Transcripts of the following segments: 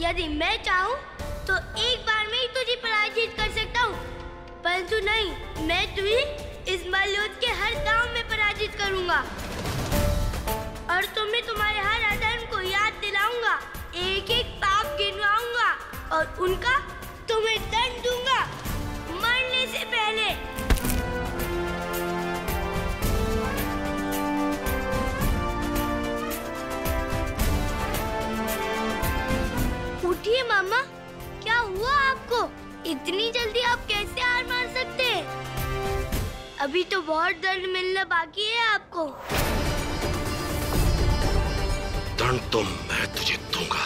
यदि मैं चाहूँ तो एक बार में ही तुझे पराजित कर सकता हूँ, परंतु नहीं, मैं तुझे इस मल्लोद के हर गांव में पराजित करूँगा और तुम्हें तुम्हारे हर अधर्म को याद दिलाऊंगा, एक एक पाप गिनवाऊंगा और उनका तुम्हें दंड दूंगा मरने से पहले। उठिए मामा, क्या हुआ आपको? इतनी जल्दी आप कैसे हार मान सकते हैं? अभी तो बहुत दर्द मिलना बाकी है आपको। दर्द तो मैं तुझे दूंगा।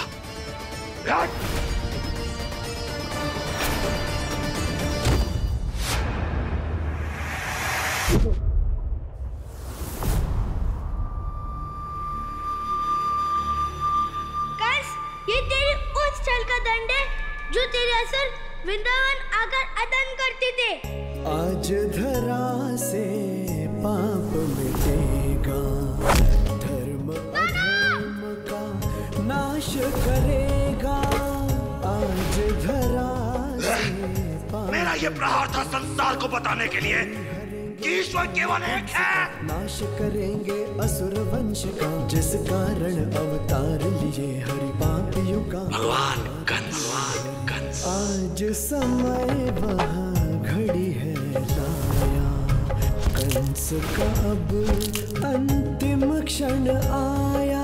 कंस, ये तेरी उस छल का दंड है जो तेरे असर वृंदावन आकर अदन करते थे। आज धरा से पाप मिटेगा, धर्म अधर्म का नाश करेगा। आज धरा से पाप, मेरा ये प्रहार था संसार को बताने के लिए कि ईश्वर केवल एक है। नाश करेंगे असुर वंश का, जिस कारण अवतार लिए हरि पाप युगा भगवान कंस। आज समय वहाँ घड़ी है लाया, कंस का अब अंतिम क्षण आया।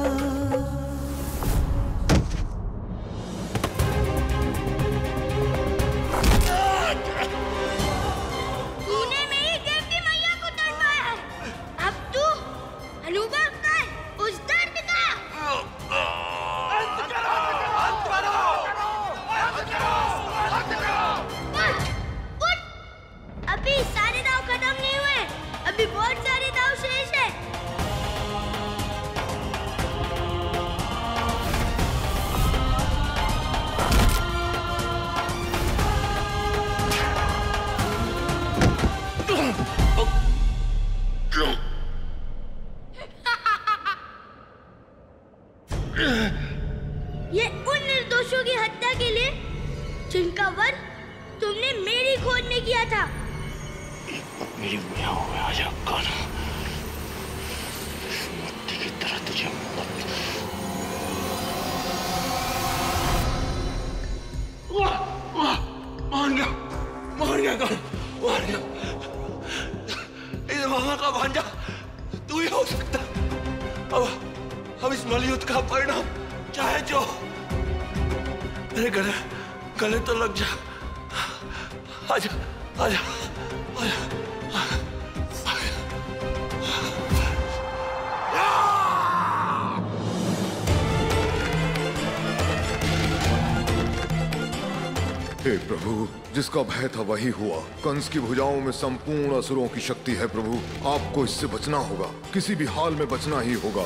जिसका भय था वही हुआ। कंस की भुजाओं में संपूर्ण असुरों की शक्ति है प्रभु, आपको इससे बचना होगा, किसी भी हाल में बचना ही होगा।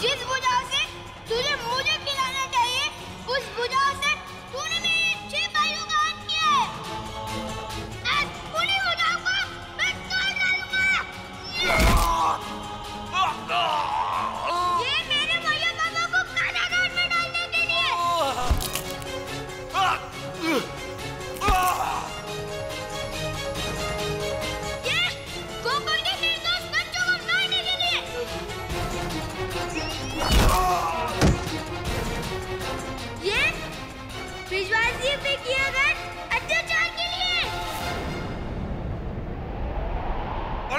जिस भुजाओं से तुझे मुझे खिलाना चाहिए, उस भुजाओं से तूने मेरे छह भाइयों का हत्या किया है। आज उन्हीं भुजाओं को मैं काट डालूंगा। ये मेरे भैया बाबा को काला घाट में डालने के लिए।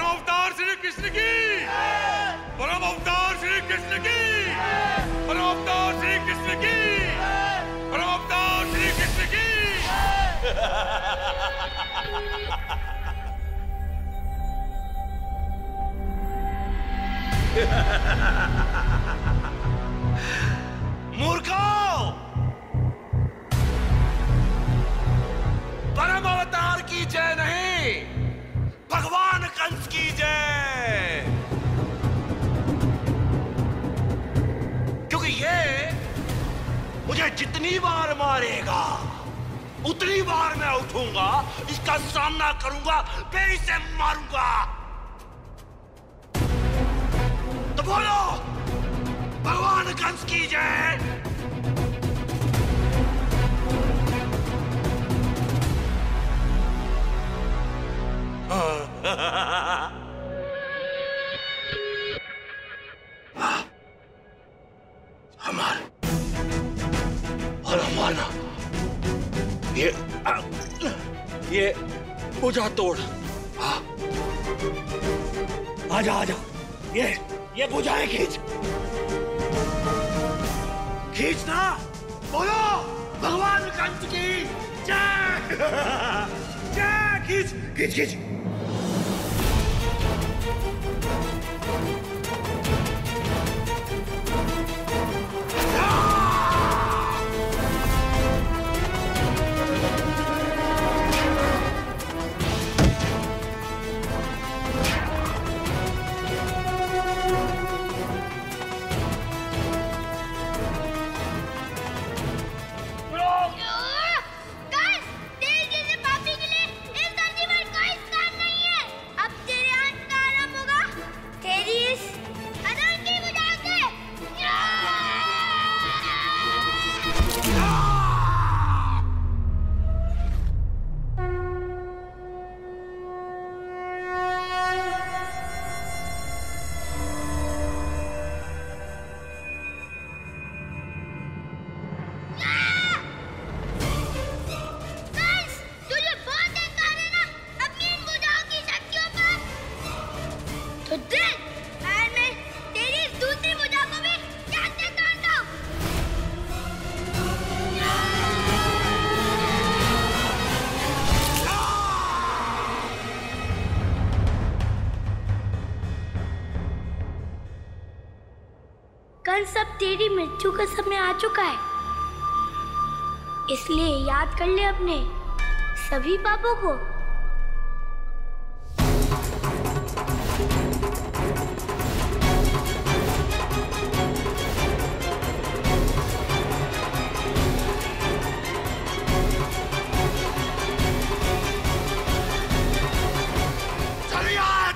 परमावतार श्री कृष्ण की, परमावतार श्री कृष्ण की, परमावतार श्री कृष्ण की, परमावतार श्री कृष्ण की। मूर्खों, परमावतार की जय नहीं, भगवान कंस की जय। क्योंकि ये मुझे जितनी बार मारेगा उतनी बार मैं उठूंगा, इसका सामना करूंगा, फिर इसे मारूंगा। तो बोलो भगवान कंस की जय। ये पूजा तोड़। आजा आजा, ये पूजाएं खींच ना, बोलो भगवान कंस की जय जय। खींच खींच खींच। तेरी मृत्यु का समय आ चुका है, इसलिए याद कर ले अपने सभी पापों को।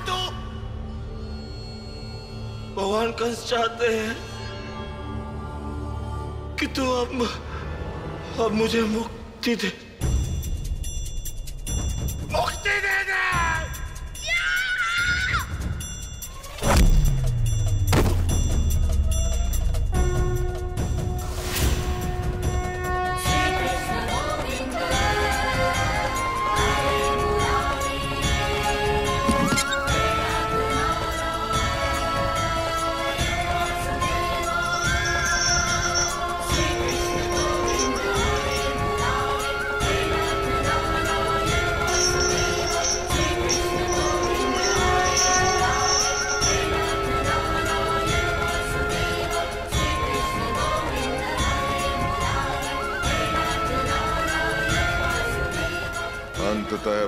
तो भगवान कंस चाहते हैं कि तू अब मुझे मुक्ति दे। मुक्ति दे दे।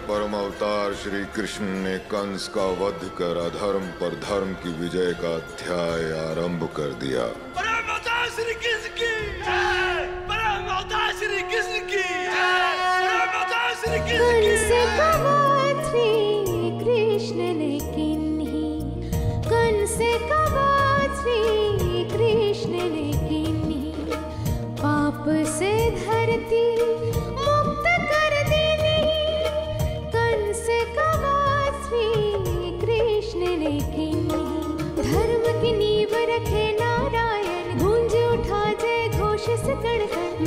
परमावतार श्री कृष्ण ने कंस का वध कर अधर्म पर धर्म की विजय का अध्याय आरंभ कर दिया। परमावतार श्री कृष्ण की जय। परमावतार श्री कृष्ण की जय। परमावतार श्री कृष्ण की जय। कृष्ण ने किन्ही कंस का वध श्री कृष्ण ने किन्ही पाप से धरती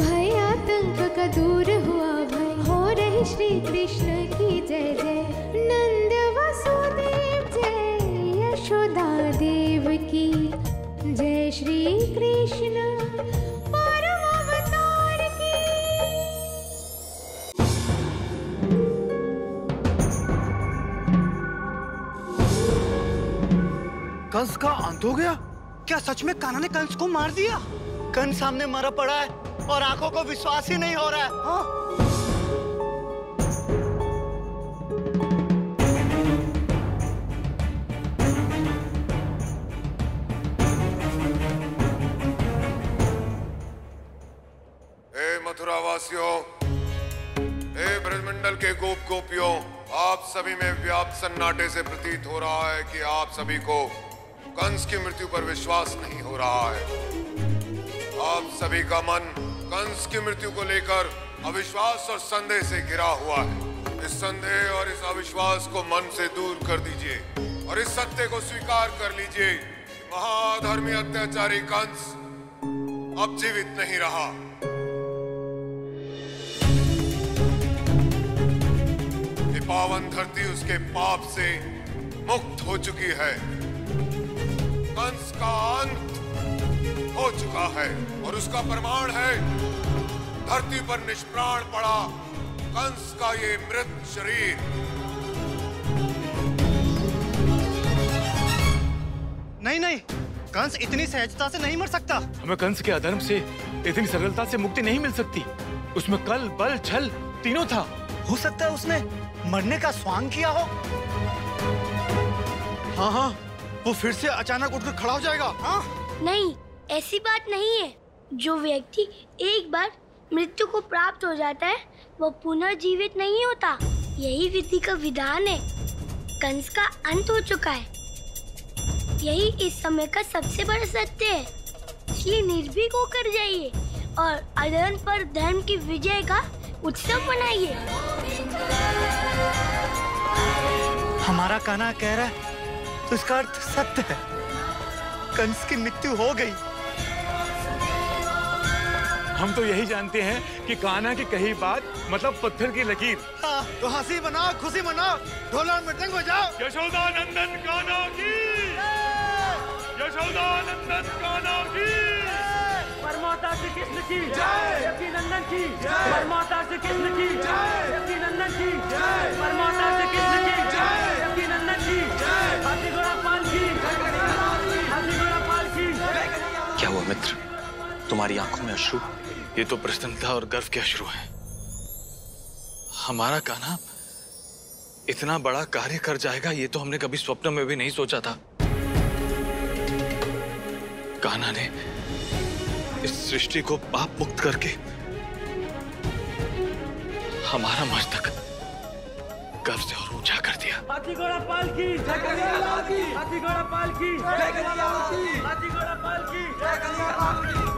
भय आतंक का दूर हुआ भय। हो रही श्री कृष्ण की जय जय। नंद वसुदेव जय, यशोदा देवकी जय। श्री कृष्ण परमावतार की। कंस का अंत हो गया? क्या सच में कान्हा ने कंस को मार दिया? कंस सामने मरा पड़ा है और आंखों को विश्वास ही नहीं हो रहा है। हाँ? हे मथुरा वासियों, हे ब्रजमंडल के गोप गोपियों, आप सभी में व्याप्त सन्नाटे से प्रतीत हो रहा है कि आप सभी को कंस की मृत्यु पर विश्वास नहीं हो रहा है। आप सभी का मन कंस की मृत्यु को लेकर अविश्वास और संदेह से घिरा हुआ है। इस संदेह और इस अविश्वास को मन से दूर कर दीजिए और इस सत्य को स्वीकार कर लीजिए कि महाधर्मी अत्याचारी कंस अब जीवित नहीं रहा। ये पावन धरती उसके पाप से मुक्त हो चुकी है। कंस का अंत हो चुका है और उसका प्रमाण है धरती पर निष्प्राण पड़ा कंस का ये मृत शरीर। नहीं नहीं, कंस इतनी सहजता से नहीं मर सकता। हमें कंस के अधर्म से इतनी सरलता से मुक्ति नहीं मिल सकती। उसमें कल बल छल तीनों था। हो सकता है उसने मरने का स्वांग किया हो। हाँ हाँ, वो फिर से अचानक उठकर खड़ा हो जाएगा। हाँ? नहीं, ऐसी बात नहीं है। जो व्यक्ति एक बार मृत्यु को प्राप्त हो जाता है वो पुनर्जीवित नहीं होता। यही विधि का विधान है। कंस का अंत हो चुका है, यही इस समय का सबसे बड़ा सत्य है। इसलिए निर्भीक होकर जाइए और अधर्म पर धर्म की विजय का उत्सव मनाइए। हमारा कान्हा कह रहा है तो इसका अर्थ सत्य है। कंस की मृत्यु हो गई। हम तो यही जानते हैं कि कान्हा की कही बात मतलब पत्थर की लकीर। हाँ, तो हंसी बनाओ, खुशी मनाओ, ढोल और मृदंग बजाओ। यशोदा नंदन कान्हा की, यशोदा नंदन कान्हा की, परमाता श्री कृष्ण की जय, नंदन की जय, परमाता श्री कृष्ण की जय, नंदन की जय, परमाता श्री कृष्ण की जय, नंदन की जय, हाथी घोड़ा पाल की, हाथी घोड़ा पाल की। क्या हुआ मित्र, तुम्हारी आंखों में अश्रु? ये तो प्रसन्नता और गर्व के अश्रु हैं। हमारा कान्हा इतना बड़ा कार्य कर जाएगा ये तो हमने कभी स्वप्न में भी नहीं सोचा था। कान्हा ने इस सृष्टि को पाप मुक्त करके हमारा मस्तक गर्व से और ऊंचा कर दिया। हाथी घोड़ा पाल की, हाथी घोड़ा पाल की, हाथी घोड़ा पाल की।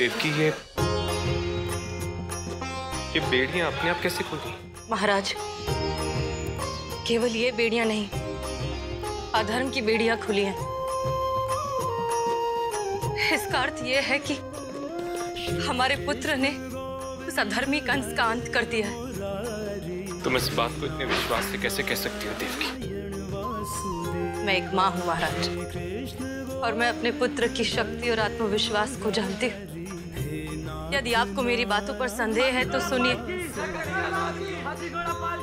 देवकी, ये बेड़ियां अपने आप कैसे खुल गई? महाराज, केवल ये बेड़ियां नहीं, अधर्म की बेड़ियां खुली हैं। इसका अर्थ ये है कि हमारे पुत्र ने उस अधर्मी कंस का अंत कर दिया है। तुम इस बात को इतने विश्वास से कैसे कह सकती हो देवकी? मैं एक माँ हूँ महाराज, और मैं अपने पुत्र की शक्ति और आत्मविश्वास को जानती हूँ। यदि आपको मेरी बातों पर संदेह है तो सुनिए,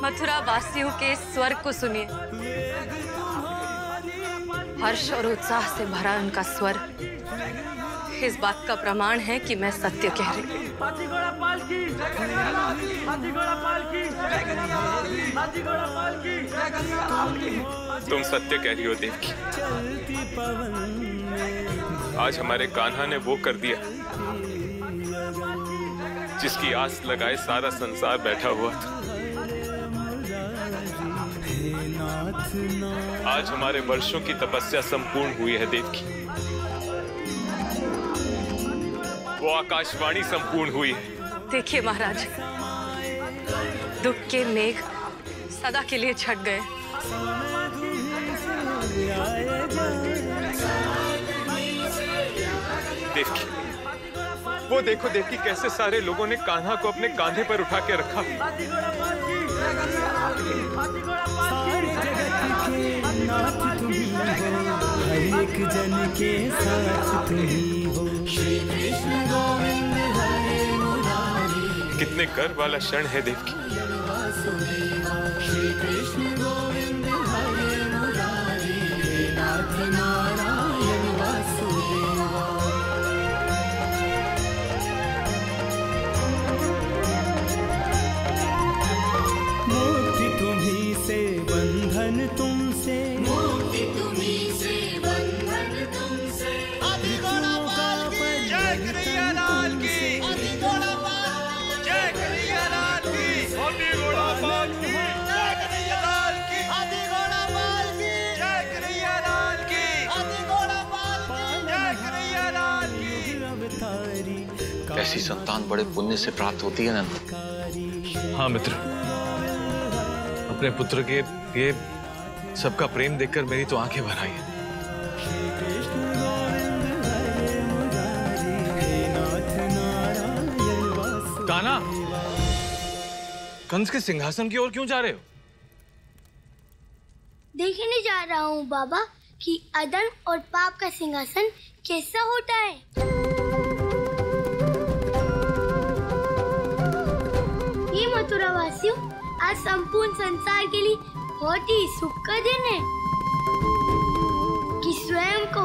मथुरा वासियों के इस स्वर को सुनिए। हर्ष और उत्साह से भरा उनका स्वर इस बात का प्रमाण है कि मैं सत्य कह रही हूँ। तुम सत्य कह रही हो देवकी। आज हमारे कान्हा ने वो कर दिया जिसकी आस लगाए सारा संसार बैठा हुआ था। आज हमारे वर्षों की तपस्या संपूर्ण हुई है देवकी। वो आकाशवाणी संपूर्ण हुई है। देखिए महाराज, दुख के मेघ सदा के लिए छट गए। देवकी, वो देखो देवकी कैसे सारे लोगों ने कान्हा को अपने कांधे पर उठा के रखा। कितने गर्व वाला क्षण है देवकी। मुक्ति तुम्हीं से, बंधन तुमसे। हाथी घोड़ा पाल की जय, कन्हैया लाल की। हाथी घोड़ा पाल जय, कन्हैया लाल की। हाथी घोड़ा पाल की जय, कन्हैया लाल की। हाथी घोड़ा पाल की जय, कन्हैया लाल की। हाथी घोड़ा पाल की जय, कन्हैया ऐसी संतान बड़े पुण्य से प्राप्त होती है नंद। हाँ मित्र, अपने पुत्र के ये सबका प्रेम देखकर मेरी तो आंखें भर आई है। कान्हा, कंस के सिंहासन की ओर क्यों जा रहे हो? देखने जा रहा हूँ बाबा कि अधर्म और पाप का सिंहासन कैसा होता है। ये मथुरा वासियों, आज संपूर्ण संसार के लिए बहुत ही सुख का दिन है कि स्वयं को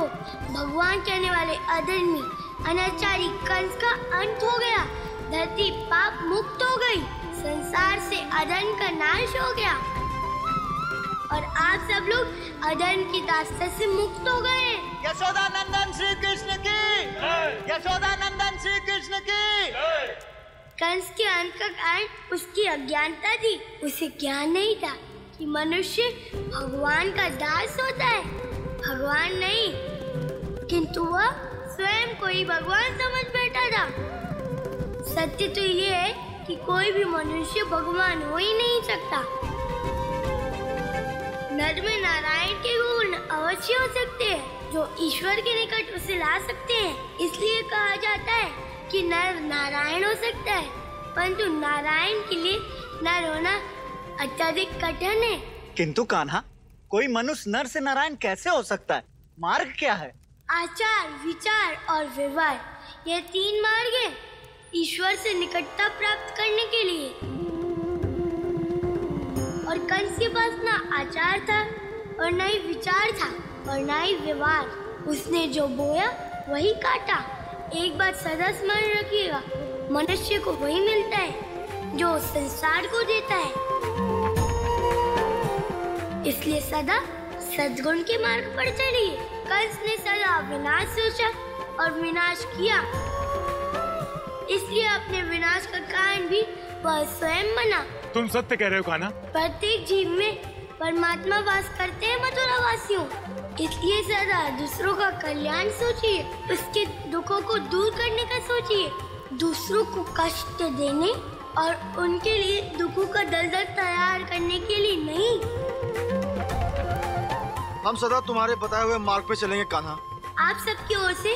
भगवान कहने वाले अधर्मी अनाचारी कंस का अंत हो गया। धरती पाप मुक्त हो गई, संसार से अधर्म का नाश हो गया और आप सब लोग अधर्म की दास्ता से मुक्त हो गए। यशोदा नंदन श्री कृष्ण की, यशोदा नंदन श्री कृष्ण की। कंस के अंत का कारण उसकी अज्ञानता थी। उसे ज्ञान नहीं था कि मनुष्य भगवान का दास होता है। भगवान नहीं, किंतु वह स्वयं को ही भगवान समझ बैठा था। सत्य तो ये है कि कोई भी मनुष्य भगवान हो ही नहीं सकता। नर में नारायण के गुण अवश्य हो सकते हैं जो ईश्वर के निकट उसे ला सकते हैं। इसलिए कहा जाता है कि नर नारायण हो सकता है, परंतु नारायण के लिए नर होना अत्यधिक कठिन है। किंतु कान्हा, कोई मनुष्य नर से नारायण कैसे हो सकता है? मार्ग क्या है? आचार, विचार और व्यवहार, ये तीन मार्ग है ईश्वर से निकटता प्राप्त करने के लिए। और कंस के पास ना आचार था और ना ही विचार था और ना ही व्यवहार। उसने जो बोया वही काटा। एक बात सदा स्मरण रखिएगा, मनुष्य को वही मिलता है जो संसार को देता है। इसलिए सदा सद्गुण के मार्ग पर चलिए। कंस ने सदा विनाश सोचा और विनाश किया, इसलिए अपने विनाश का कारण भी वह स्वयं बना। तुम सत्य कह रहे हो कान्हा। प्रत्येक जीव में परमात्मा वास करते हैं मथुरा वासियों, इसलिए सदा दूसरों का कल्याण सोचिए, उसके दुखों को दूर करने का सोचिए। दूसरों को कष्ट देने और उनके लिए दुखों का दलदल तैयार करने के लिए नहीं। हम सदा तुम्हारे बताए हुए मार्ग पे चलेंगे कान्हा। आप सबकी ओर से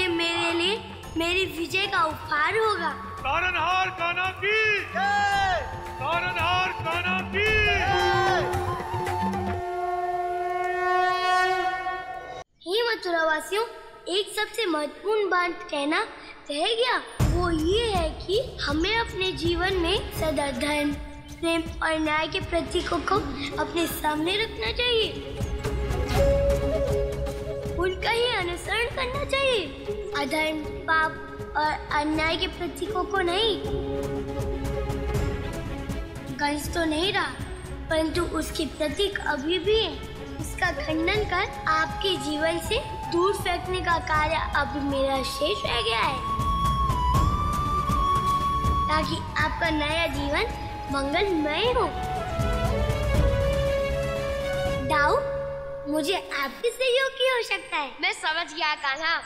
ये मेरे लिए मेरी विजय का उपहार होगा। तारणहार कान्हा की जय, तारणहार कान्हा की जय। हे मथुरा वासियों, एक सबसे महत्वपूर्ण बात कहना रह गया, वो ये है कि हमें अपने जीवन में सदा धर्म, प्रेम और न्याय के प्रतीकों को अपने सामने रखना चाहिए, उनका ही अनुसरण करना चाहिए। अधर्म, पाप और अन्याय के प्रतीकों को नहीं। कंस तो नहीं रहा, परंतु उसके प्रतीक अभी भी हैं। उसका खंडन कर आपके जीवन से दूर फेंकने का कार्य अब मेरा शेष रह गया है, ताकि आपका नया जीवन मंगलमय हो। दाऊ, मुझे आपके सहयोग की आवश्यकता है। मैं समझ गया कान्हा।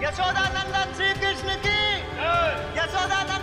यशोदा नंदन श्री कृष्ण की, यशोदा।